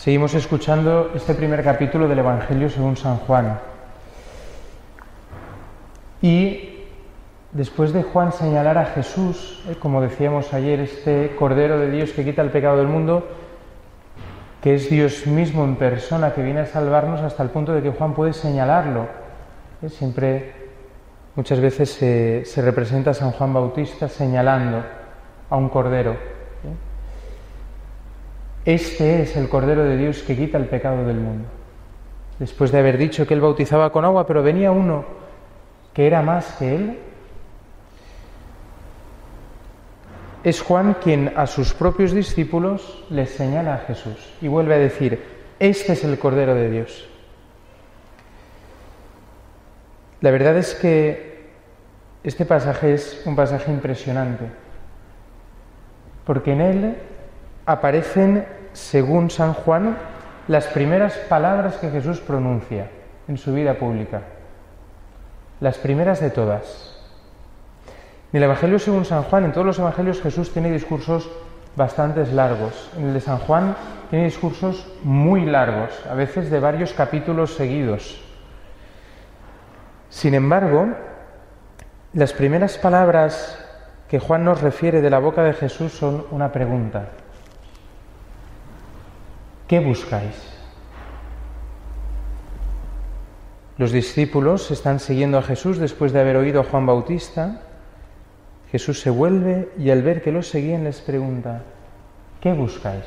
Seguimos escuchando este primer capítulo del Evangelio según San Juan. Y después de Juan señalar a Jesús, como decíamos ayer, este Cordero de Dios que quita el pecado del mundo, que es Dios mismo en persona, que viene a salvarnos hasta el punto de que Juan puede señalarlo. Siempre, muchas veces se representa a San Juan Bautista señalando a un Cordero. Este es el Cordero de Dios que quita el pecado del mundo. Después de haber dicho que él bautizaba con agua, pero venía uno que era más que él, es Juan quien a sus propios discípulos les señala a Jesús y vuelve a decir: este es el Cordero de Dios. La verdad es que este pasaje es un pasaje impresionante, porque en él aparecen, según San Juan, las primeras palabras que Jesús pronuncia en su vida pública. Las primeras de todas. En el Evangelio según San Juan, en todos los Evangelios, Jesús tiene discursos bastante largos. En el de San Juan tiene discursos muy largos, a veces de varios capítulos seguidos. Sin embargo, las primeras palabras que Juan nos refiere de la boca de Jesús son una pregunta. ¿Qué buscáis? Los discípulos están siguiendo a Jesús después de haber oído a Juan Bautista. Jesús se vuelve y al ver que los seguían les pregunta: ¿qué buscáis?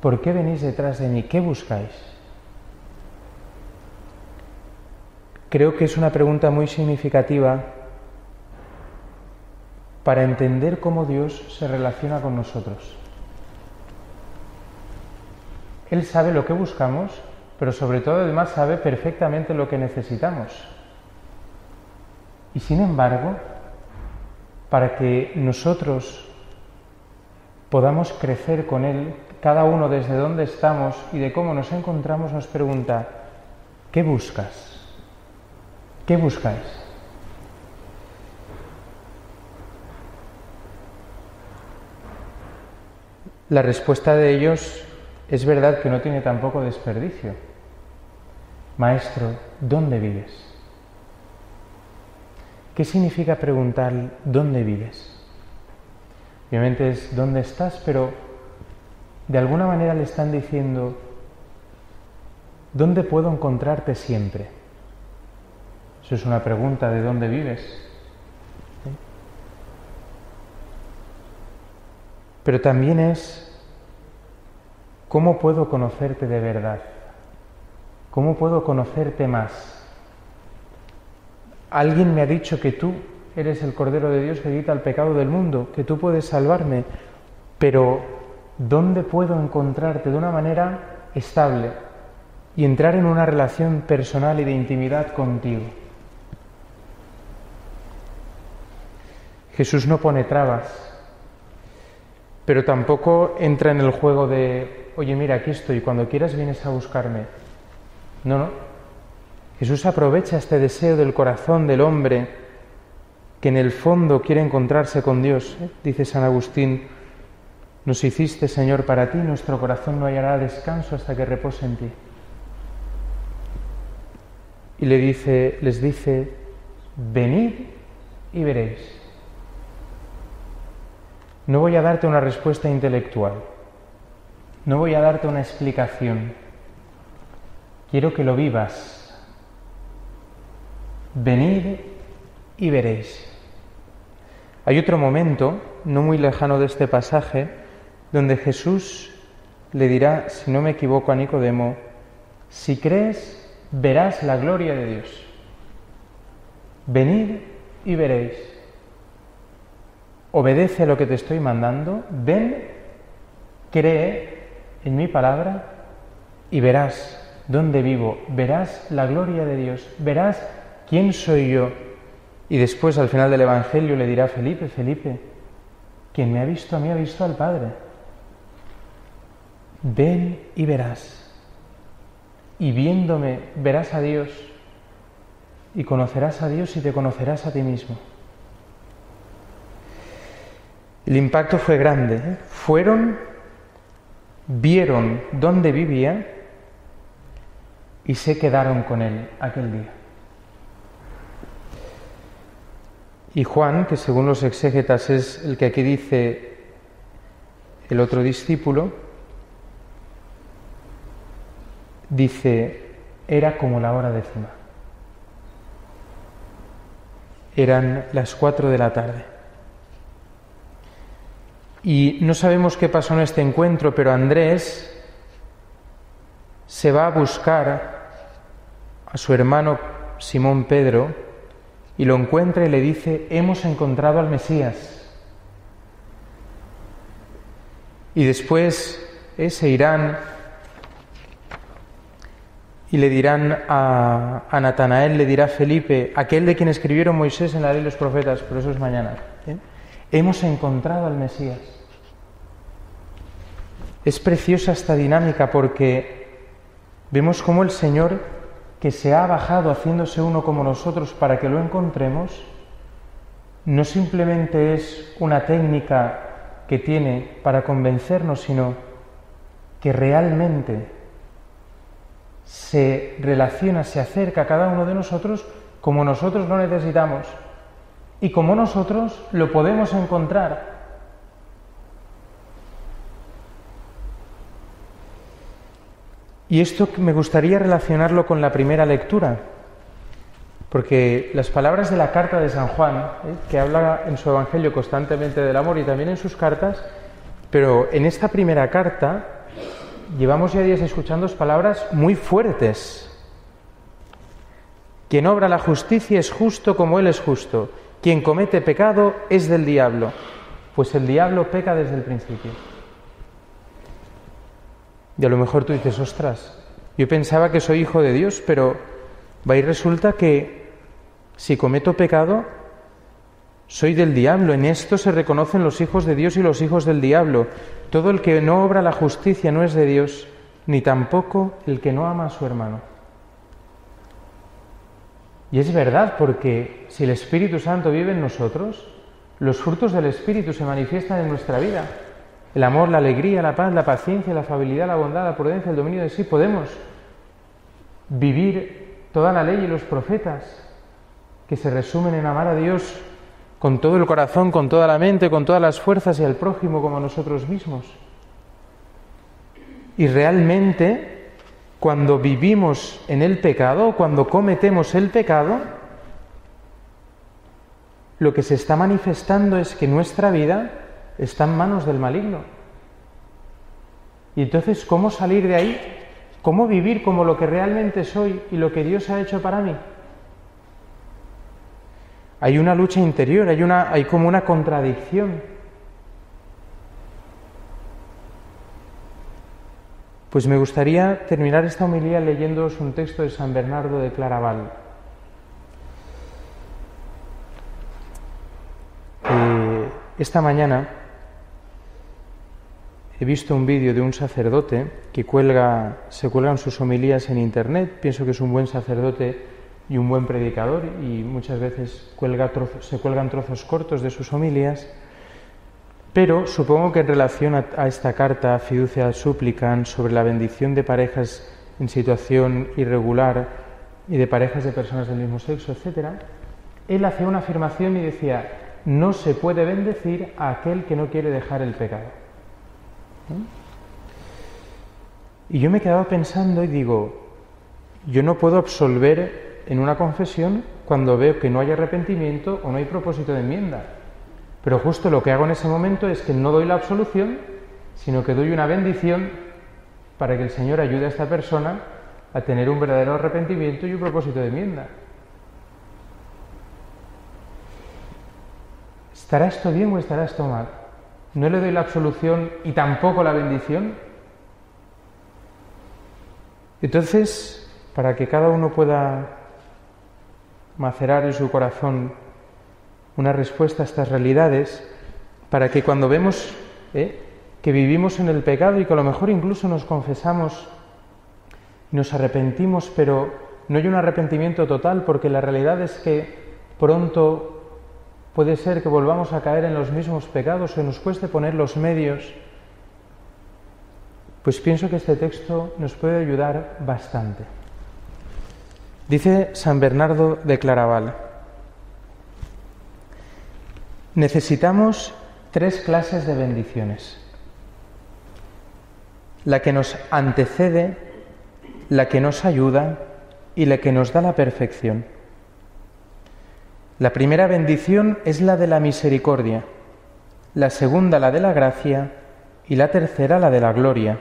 ¿Por qué venís detrás de mí? ¿Qué buscáis? Creo que es una pregunta muy significativa para entender cómo Dios se relaciona con nosotros. Él sabe lo que buscamos, pero sobre todo además sabe perfectamente lo que necesitamos. Y sin embargo, para que nosotros podamos crecer con Él, cada uno desde dónde estamos y de cómo nos encontramos nos pregunta: ¿qué buscas? ¿Qué buscáis? La respuesta de ellos es verdad que no tiene tampoco desperdicio. Maestro, ¿dónde vives? ¿Qué significa preguntar dónde vives? Obviamente es dónde estás, pero de alguna manera le están diciendo: ¿dónde puedo encontrarte siempre? Eso es una pregunta de dónde vives. Pero también es: ¿cómo puedo conocerte de verdad? ¿Cómo puedo conocerte más? Alguien me ha dicho que tú eres el Cordero de Dios que quita el pecado del mundo, que tú puedes salvarme, pero ¿dónde puedo encontrarte de una manera estable y entrar en una relación personal y de intimidad contigo? Jesús no pone trabas, pero tampoco entra en el juego de: oye, mira, aquí estoy, cuando quieras vienes a buscarme. No, no. Jesús aprovecha este deseo del corazón del hombre que en el fondo quiere encontrarse con Dios. Dice San Agustín: nos hiciste, Señor, para ti, nuestro corazón no hallará descanso hasta que repose en ti. Y les dice: venid y veréis. No voy a darte una respuesta intelectual. No voy a darte una explicación. Quiero que lo vivas. Venid y veréis. Hay otro momento, no muy lejano de este pasaje, donde Jesús le dirá, si no me equivoco, a Nicodemo: si crees, verás la gloria de Dios. Venid y veréis. Obedece a lo que te estoy mandando, ven, cree en mi palabra y verás dónde vivo, verás la gloria de Dios, verás quién soy yo. Y después, al final del Evangelio, le dirá Felipe: Felipe, quien me ha visto a mí ha visto al Padre. Ven y verás. Y viéndome verás a Dios y conocerás a Dios y te conocerás a ti mismo. El impacto fue grande. Fueron vieron dónde vivía y se quedaron con él aquel día. Y Juan, que según los exégetas es el que aquí dice el otro discípulo, dice, era como la hora décima. Eran las 4 de la tarde. Y no sabemos qué pasó en este encuentro, pero Andrés se va a buscar a su hermano Simón Pedro y lo encuentra y le dice, hemos encontrado al Mesías. Y después se irán y le dirán a Natanael, le dirá Felipe, aquel de quien escribieron Moisés en la ley de los profetas, pero eso es mañana. Hemos encontrado al Mesías. Es preciosa esta dinámica porque vemos cómo el Señor, que se ha bajado haciéndose uno como nosotros para que lo encontremos, no simplemente es una técnica que tiene para convencernos, sino que realmente se relaciona, se acerca a cada uno de nosotros como nosotros lo necesitamos. Y como nosotros lo podemos encontrar. Y esto me gustaría relacionarlo con la primera lectura, porque las palabras de la Carta de San Juan, que habla en su Evangelio constantemente del amor y también en sus cartas, pero en esta primera carta llevamos ya días escuchando palabras muy fuertes. Quien obra la justicia es justo como él es justo. Quien comete pecado es del diablo, pues el diablo peca desde el principio. Y a lo mejor tú dices, ostras, yo pensaba que soy hijo de Dios, pero va y resulta que si cometo pecado, soy del diablo. En esto se reconocen los hijos de Dios y los hijos del diablo. Todo el que no obra la justicia no es de Dios, ni tampoco el que no ama a su hermano. Y es verdad, porque si el Espíritu Santo vive en nosotros, los frutos del Espíritu se manifiestan en nuestra vida. El amor, la alegría, la paz, la paciencia, la afabilidad, la bondad, la prudencia, el dominio de sí. Podemos vivir toda la ley y los profetas, que se resumen en amar a Dios con todo el corazón, con toda la mente, con todas las fuerzas y al prójimo como a nosotros mismos. Y realmente, cuando vivimos en el pecado, cuando cometemos el pecado, lo que se está manifestando es que nuestra vida está en manos del maligno. Y entonces, ¿cómo salir de ahí? ¿Cómo vivir como lo que realmente soy y lo que Dios ha hecho para mí? Hay una lucha interior, hay como una contradicción. Pues me gustaría terminar esta homilía leyéndoos un texto de San Bernardo de Claraval. Esta mañana he visto un vídeo de un sacerdote que se cuelgan sus homilías en internet. Pienso que es un buen sacerdote y un buen predicador, y muchas veces se cuelgan trozos cortos de sus homilías. Pero supongo que en relación a esta carta, Fiducia Supplicans, sobre la bendición de parejas en situación irregular y de parejas de personas del mismo sexo, etc., él hacía una afirmación y decía, no se puede bendecir a aquel que no quiere dejar el pecado. Y yo me quedaba pensando y digo, yo no puedo absolver en una confesión cuando veo que no hay arrepentimiento o no hay propósito de enmienda. Pero justo lo que hago en ese momento es que no doy la absolución, sino que doy una bendición para que el Señor ayude a esta persona a tener un verdadero arrepentimiento y un propósito de enmienda. ¿Estará esto bien o estará esto mal? ¿No le doy la absolución y tampoco la bendición? Entonces, para que cada uno pueda macerar en su corazón una respuesta a estas realidades, para que cuando vemos que vivimos en el pecado y que a lo mejor incluso nos confesamos, nos arrepentimos, pero no hay un arrepentimiento total, porque la realidad es que pronto puede ser que volvamos a caer en los mismos pecados o nos cueste poner los medios pues pienso que este texto nos puede ayudar bastante. Dice San Bernardo de Claraval: necesitamos tres clases de bendiciones: la que nos antecede, la que nos ayuda y la que nos da la perfección. La primera bendición es la de la misericordia, la segunda la de la gracia y la tercera la de la gloria.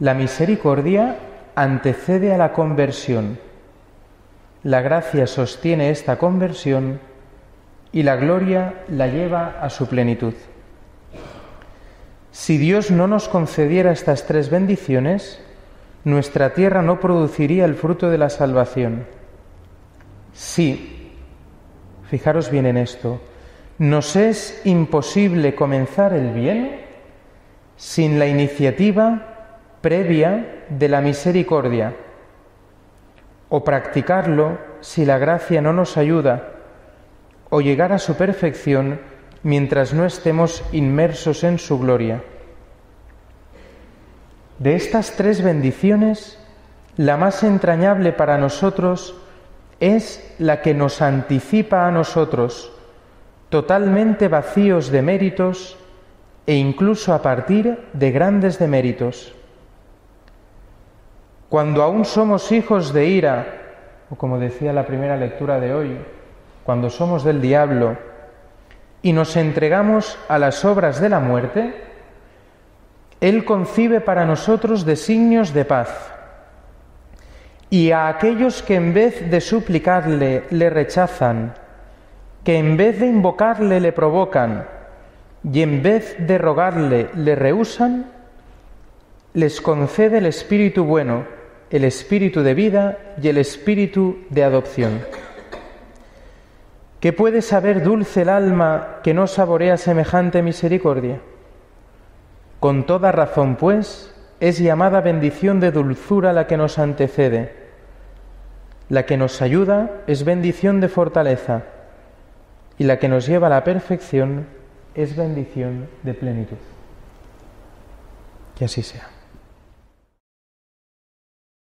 La misericordia antecede a la conversión, la gracia sostiene esta conversión y la gloria la lleva a su plenitud. Si Dios no nos concediera estas tres bendiciones, nuestra tierra no produciría el fruto de la salvación. Sí, fijaros bien en esto, nos es imposible comenzar el bien sin la iniciativa previa de la misericordia, o practicarlo si la gracia no nos ayuda, o llegar a su perfección mientras no estemos inmersos en su gloria. De estas tres bendiciones, la más entrañable para nosotros es la que nos anticipa a nosotros, totalmente vacíos de méritos e incluso a partir de grandes deméritos. Cuando aún somos hijos de ira, o como decía la primera lectura de hoy, cuando somos del diablo, y nos entregamos a las obras de la muerte, Él concibe para nosotros designios de paz. Y a aquellos que en vez de suplicarle le rechazan, que en vez de invocarle le provocan, y en vez de rogarle le rehúsan, les concede el Espíritu bueno, el Espíritu de vida y el Espíritu de adopción. ¿Qué puede saber dulce el alma que no saborea semejante misericordia? Con toda razón, pues, es llamada bendición de dulzura la que nos antecede. La que nos ayuda es bendición de fortaleza, y la que nos lleva a la perfección es bendición de plenitud. Que así sea.